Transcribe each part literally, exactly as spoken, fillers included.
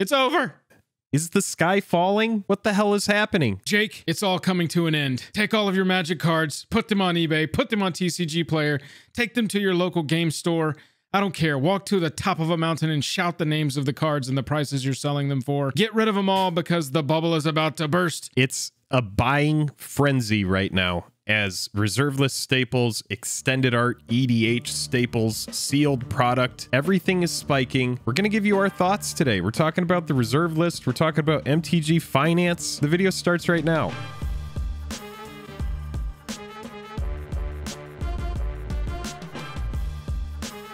It's over. Is the sky falling? What the hell is happening? Jake, it's all coming to an end. Take all of your Magic cards, put them on eBay, put them on T C G Player, take them to your local game store. I don't care. Walk to the top of a mountain and shout the names of the cards and the prices you're selling them for. Get rid of them all because the bubble is about to burst. It's a buying frenzy right now as Reserved List staples, extended art, E D H staples, sealed product. Everything is spiking. We're going to give you our thoughts today. We're talking about the Reserved List. We're talking about M T G finance. The video starts right now.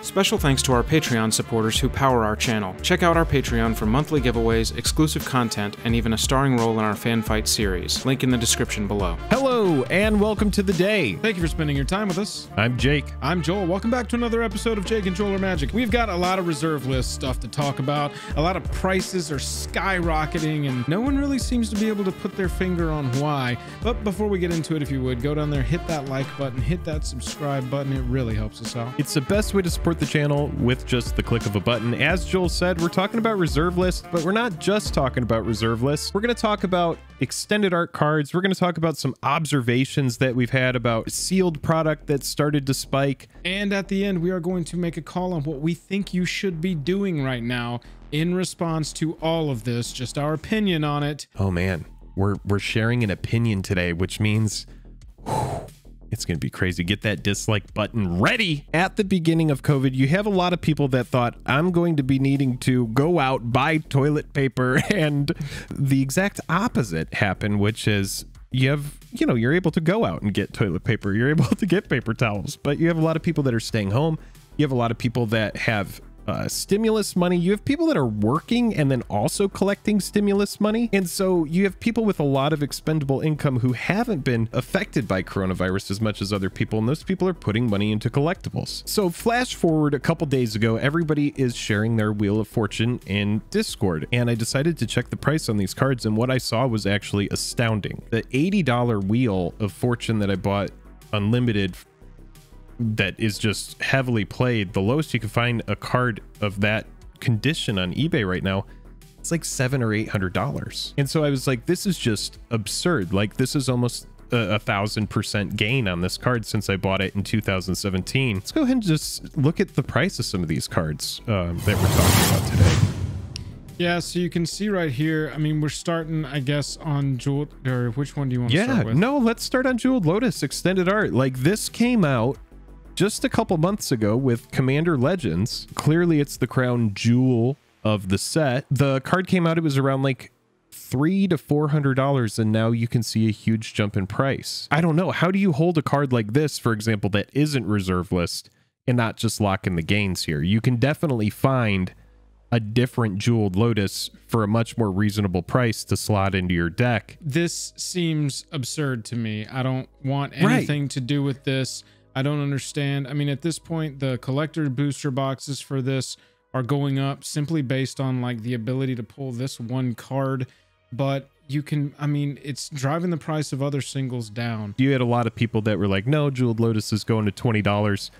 Special thanks to our Patreon supporters who power our channel. Check out our Patreon for monthly giveaways, exclusive content, and even a starring role in our fan fight series. Link in the description below. Hello, and welcome to the day. Thank you for spending your time with us. I'm Jake. I'm Joel. Welcome back to another episode of Jake and Joel Are Magic. We've got a lot of Reserved List stuff to talk about. A lot of prices are skyrocketing, and no one really seems to be able to put their finger on why. But before we get into it, if you would, go down there, hit that like button, hit that subscribe button. It really helps us out. It's the best way to support the channel with just the click of a button. As Joel said, we're talking about Reserved List, but we're not just talking about Reserved List. We're going to talk about extended art cards. We're going to talk about some observations that we've had about sealed product that started to spike. And at the end, we are going to make a call on what we think you should be doing right now in response to all of this, just our opinion on it. Oh man, we're, we're sharing an opinion today, which means... whew, it's going to be crazy. Get that dislike button ready. At the beginning of COVID, you have a lot of people that thought, I'm going to be needing to go out, buy toilet paper. And the exact opposite happened, which is you have, you know, you're able to go out and get toilet paper. You're able to get paper towels, but you have a lot of people that are staying home. You have a lot of people that have Uh, stimulus money. You have people that are working and then also collecting stimulus money. And so you have people with a lot of expendable income who haven't been affected by coronavirus as much as other people. And those people are putting money into collectibles. So flash forward a couple days ago, everybody is sharing their Wheel of Fortune in Discord. And I decided to check the price on these cards. And what I saw was actually astounding. The eighty dollar Wheel of Fortune that I bought unlimited that is just heavily played, the lowest you can find a card of that condition on eBay right now, it's like seven or eight hundred dollars. And so I was like, this is just absurd. Like, this is almost a thousand percent gain on this card since I bought it in two thousand seventeen. Let's go ahead and just look at the price of some of these cards um, that we're talking about today. Yeah, so you can see right here, I mean, we're starting, I guess, on Jeweled, or which one do you want to yeah, start with? Yeah, no, let's start on Jeweled Lotus, extended art. Like, this came out just a couple months ago with Commander Legends. Clearly it's the crown jewel of the set. The card came out, it was around like three to four hundred dollars, and now you can see a huge jump in price. I don't know, how do you hold a card like this, for example, that isn't Reserved List and not just lock in the gains here? You can definitely find a different Jeweled Lotus for a much more reasonable price to slot into your deck. This seems absurd to me. I don't want anything right to do with this. I don't understand. I mean, at this point, the collector booster boxes for this are going up simply based on like the ability to pull this one card, but you can, I mean, it's driving the price of other singles down. You had a lot of people that were like, no, Jeweled Lotus is going to twenty dollars.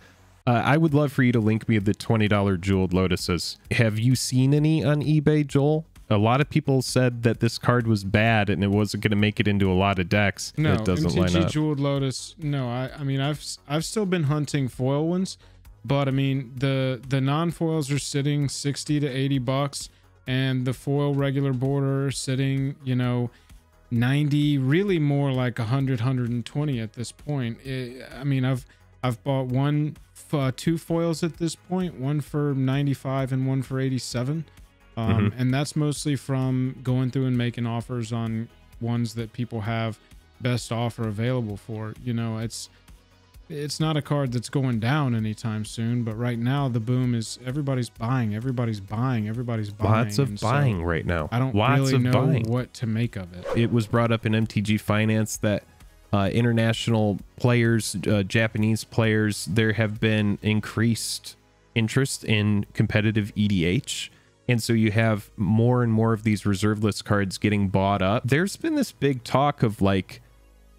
Uh, I would love for you to link me the twenty dollar Jeweled Lotuses. Have you seen any on eBay, Joel? A lot of people said that this card was bad and it wasn't going to make it into a lot of decks. No, it doesn't M T G line up. Jeweled Lotus. No, I, I mean, I've I've still been hunting foil ones, but I mean, the the non foils are sitting sixty to eighty bucks, and the foil regular border sitting, you know, ninety, really more like a hundred, a hundred twenty at this point. It, I mean, I've I've bought one, uh, two foils at this point, one for ninety-five and one for eighty-seven. Um, mm-hmm. And that's mostly from going through and making offers on ones that people have best offer available for. You know, it's it's not a card that's going down anytime soon, but right now the boom is everybody's buying, everybody's buying, everybody's buying. Lots of and buying so right now. I don't Lots really of know buying. what to make of it. It was brought up in M T G Finance that uh, international players, uh, Japanese players, there have been increased interest in competitive E D H. And so you have more and more of these Reserved List cards getting bought up. There's been this big talk of like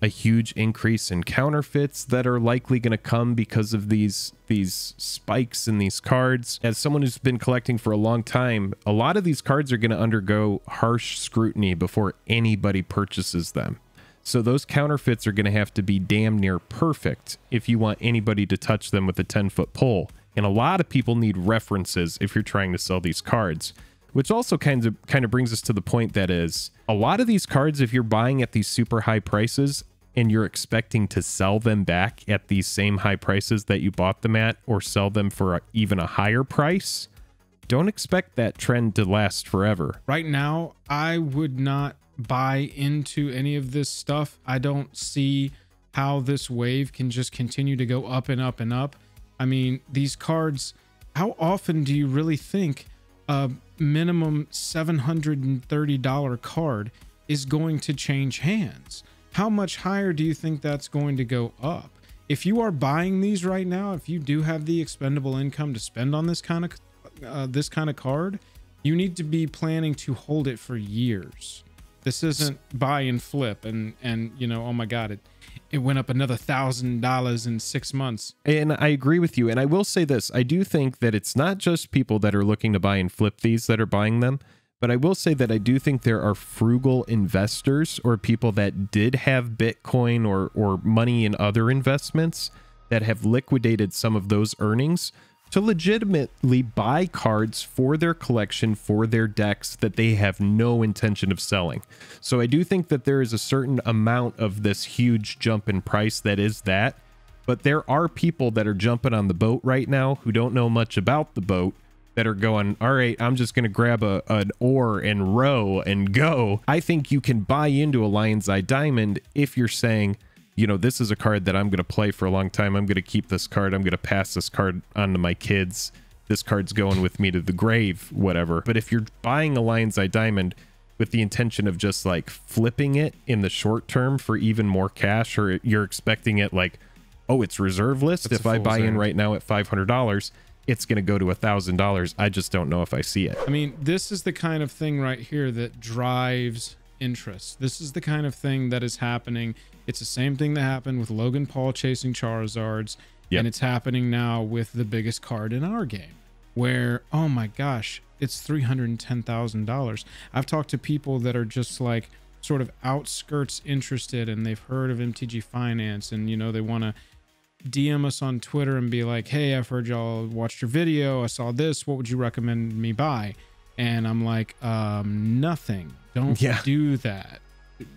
a huge increase in counterfeits that are likely going to come because of these these spikes in these cards. As someone who's been collecting for a long time, a lot of these cards are going to undergo harsh scrutiny before anybody purchases them. So those counterfeits are going to have to be damn near perfect if you want anybody to touch them with a ten-foot pole. And a lot of people need references if you're trying to sell these cards. Which also kind of kind of brings us to the point that is, a lot of these cards, if you're buying at these super high prices and you're expecting to sell them back at these same high prices that you bought them at, or sell them for a, even a higher price, don't expect that trend to last forever. Right now, I would not buy into any of this stuff. I don't see how this wave can just continue to go up and up and up. I mean, these cards, how often do you really think Uh, minimum seven hundred thirty dollar card is going to change hands? How much higher do you think that's going to go up? If you are buying these right now, if you do have the expendable income to spend on this kind of uh, this kind of card, you need to be planning to hold it for years. This isn't buy and flip and and you know, oh my god, it it went up another thousand dollars in six months. And I agree with you. And I will say this, I do think that it's not just people that are looking to buy and flip these that are buying them, but I will say that I do think there are frugal investors or people that did have Bitcoin or, or money in other investments that have liquidated some of those earnings to legitimately buy cards for their collection, for their decks that they have no intention of selling. So I do think that there is a certain amount of this huge jump in price that is that, but there are people that are jumping on the boat right now who don't know much about the boat that are going, all right, I'm just going to grab a, an oar and row and go. I think you can buy into a Lion's Eye Diamond if you're saying, you know, this is a card that I'm going to play for a long time. I'm going to keep this card. I'm going to pass this card on to my kids. This card's going with me to the grave, whatever. But if you're buying a Lion's Eye Diamond with the intention of just like flipping it in the short term for even more cash, or you're expecting it like, oh, it's reserve list. That's if I buy in right now at five hundred dollars, it's going to go to one thousand dollars. I just don't know if I see it. I mean, this is the kind of thing right here that drives interest. This is the kind of thing that is happening. It's the same thing that happened with Logan Paul chasing Charizards. Yep. And it's happening now with the biggest card in our game, where, oh my gosh, it's three hundred ten thousand dollars. I've talked to people that are just like sort of outskirts interested, and they've heard of M T G Finance, and you know, they want to D M us on Twitter and be like, hey, I've heard y'all watched your video. I saw this. What would you recommend me buy? And I'm like, um, nothing. Don't yeah. do that.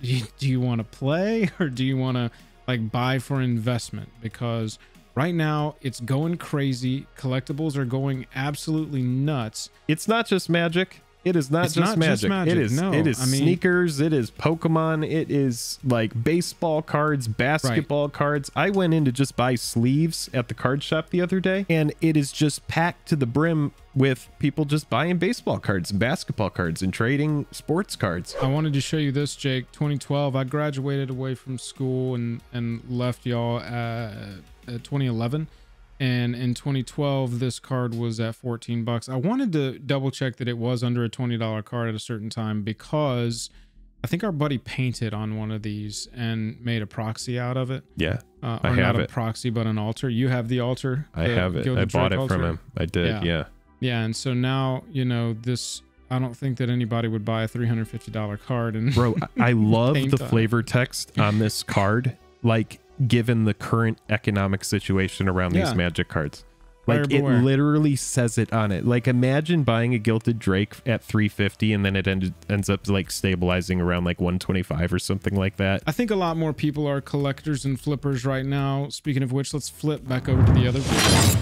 Do you want to play, or do you want to like buy for investment? Because right now it's going crazy. Collectibles are going absolutely nuts. It's not just Magic. It is not, just, not magic. just magic. It is. No, it is I mean, sneakers. It is Pokemon. It is like baseball cards, basketball right. cards. I went in to just buy sleeves at the card shop the other day, and it is just packed to the brim with people just buying baseball cards and basketball cards and trading sports cards. I wanted to show you this, Jake. twenty twelve, I graduated away from school and and left y'all uh, at twenty eleven. And in twenty twelve, this card was at fourteen bucks. I wanted to double check that it was under a twenty dollar card at a certain time, because I think our buddy painted on one of these and made a proxy out of it. Yeah, uh, or I have not it. a proxy, but an altar. You have the altar. I the have it. Gilded I bought it altar. from him. I did. Yeah. yeah. Yeah. And so now, you know, this, I don't think that anybody would buy a three hundred fifty dollar card. And bro, I love the flavor text on this card. Like, given the current economic situation around yeah. these Magic cards, like Fireboy. it literally says it on it. Like, imagine buying a Gilded Drake at three fifty, and then it ended, ends up like stabilizing around like one twenty-five or something like that. I think a lot more people are collectors and flippers right now. Speaking of which, let's flip back over to the other video.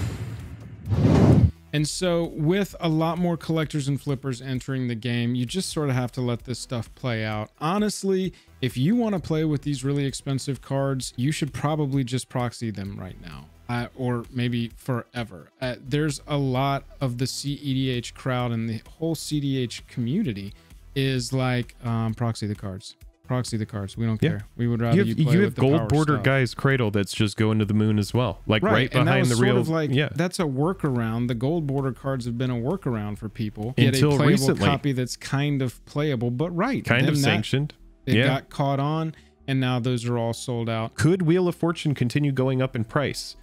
And so with a lot more collectors and flippers entering the game, you just sort of have to let this stuff play out. Honestly, if you want to play with these really expensive cards, you should probably just proxy them right now, uh, or maybe forever. Uh, there's a lot of the C E D H crowd, and the whole C E D H community is like, um, proxy the cards, proxy the cards. We don't yeah. care. We would rather you, have, you play you have with the gold border stuff. Guys cradle that's just going to the moon as well, like right, right behind the real. Like, yeah, that's a workaround. The gold border cards have been a workaround for people. Until Get a playable recently. copy that's kind of playable, but right, kind of that, sanctioned. It yeah. got caught on, and now those are all sold out. Could Wheel of Fortune continue going up in price?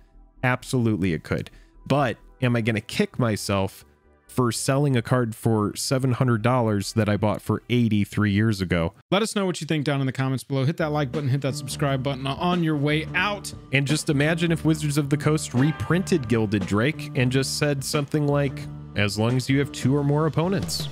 Absolutely it could. But am I going to kick myself for selling a card for seven hundred dollars that I bought for eighty dollars three years ago? Let us know what you think down in the comments below. Hit that like button, hit that subscribe button on your way out. And just imagine if Wizards of the Coast reprinted Gilded Drake and just said something like, as long as you have two or more opponents.